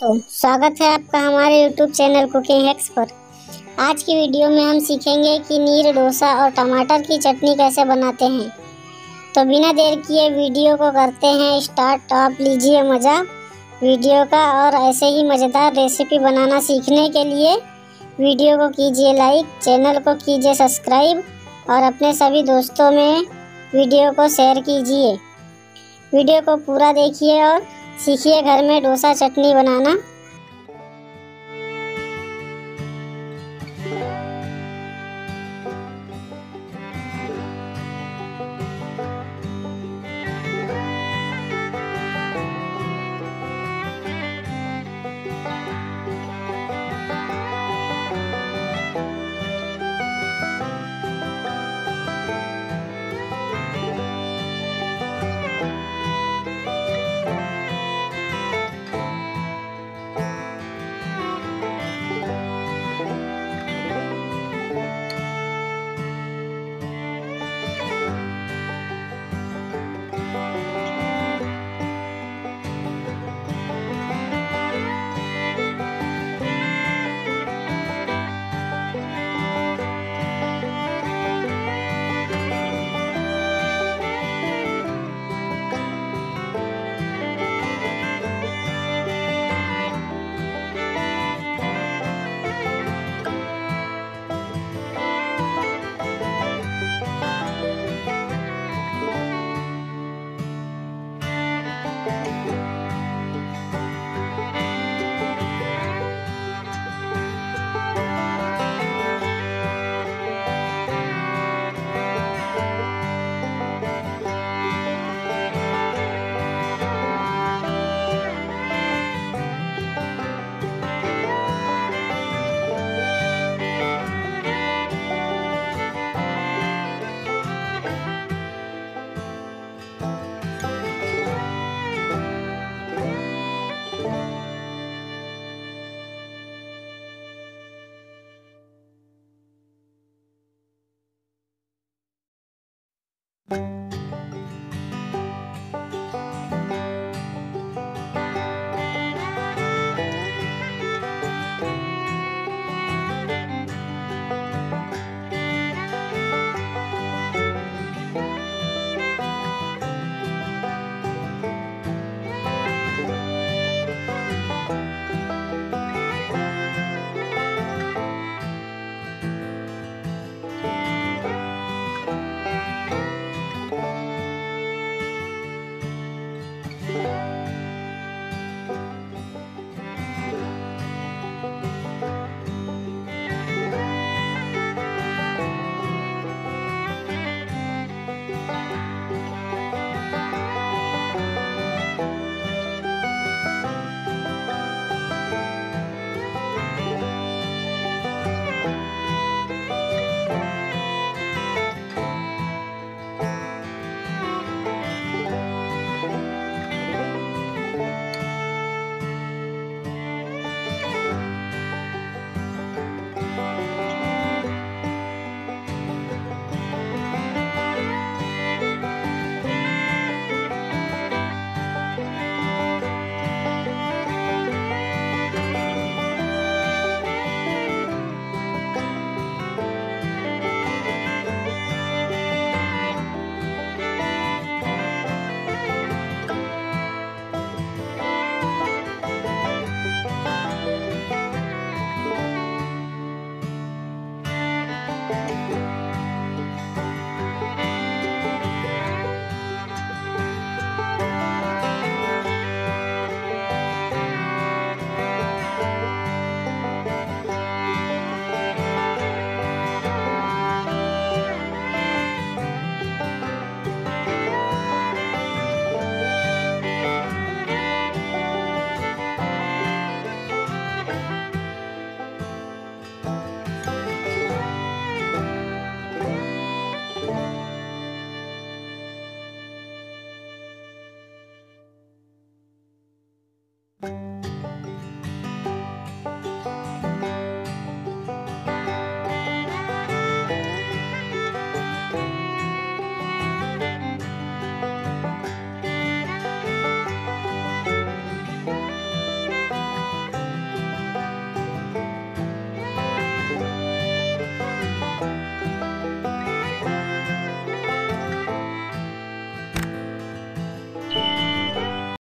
दोस्तों, स्वागत है आपका हमारे YouTube चैनल कुकिंग हैक्स पर। आज की वीडियो में हम सीखेंगे कि नीर डोसा और टमाटर की चटनी कैसे बनाते हैं। तो बिना देर किए वीडियो को करते हैं स्टार्ट। आप लीजिए मज़ा वीडियो का, और ऐसे ही मज़ेदार रेसिपी बनाना सीखने के लिए वीडियो को कीजिए लाइक, चैनल को कीजिए सब्सक्राइब और अपने सभी दोस्तों में वीडियो को शेयर कीजिए। वीडियो को पूरा देखिए और सीखिए घर में डोसा चटनी बनाना।